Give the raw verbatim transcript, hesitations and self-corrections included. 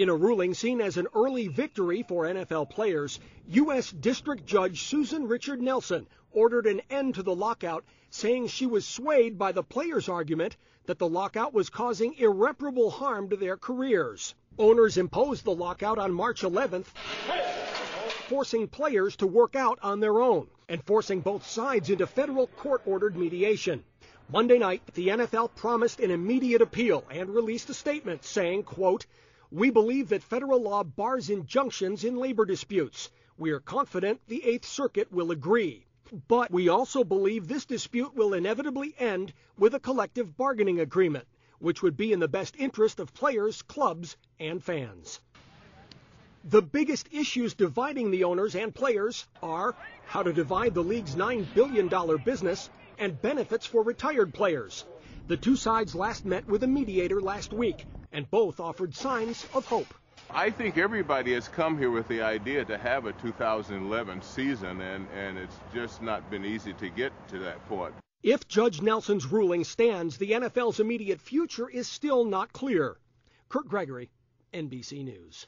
In a ruling seen as an early victory for N F L players, U S District Judge Susan Richard Nelson ordered an end to the lockout, saying she was swayed by the players' argument that the lockout was causing irreparable harm to their careers. Owners imposed the lockout on March eleventh, forcing players to work out on their own and forcing both sides into federal court-ordered mediation. Monday night, the N F L promised an immediate appeal and released a statement saying, quote, "We believe that federal law bars injunctions in labor disputes. We are confident the Eighth Circuit will agree. But we also believe this dispute will inevitably end with a collective bargaining agreement, which would be in the best interest of players, clubs, and fans." The biggest issues dividing the owners and players are how to divide the league's nine billion dollars business and benefits for retired players. The two sides last met with a mediator last week, and both offered signs of hope. I think everybody has come here with the idea to have a two thousand eleven season, and, and it's just not been easy to get to that point. If Judge Nelson's ruling stands, the N F L's immediate future is still not clear. Curt Gregory, N B C News.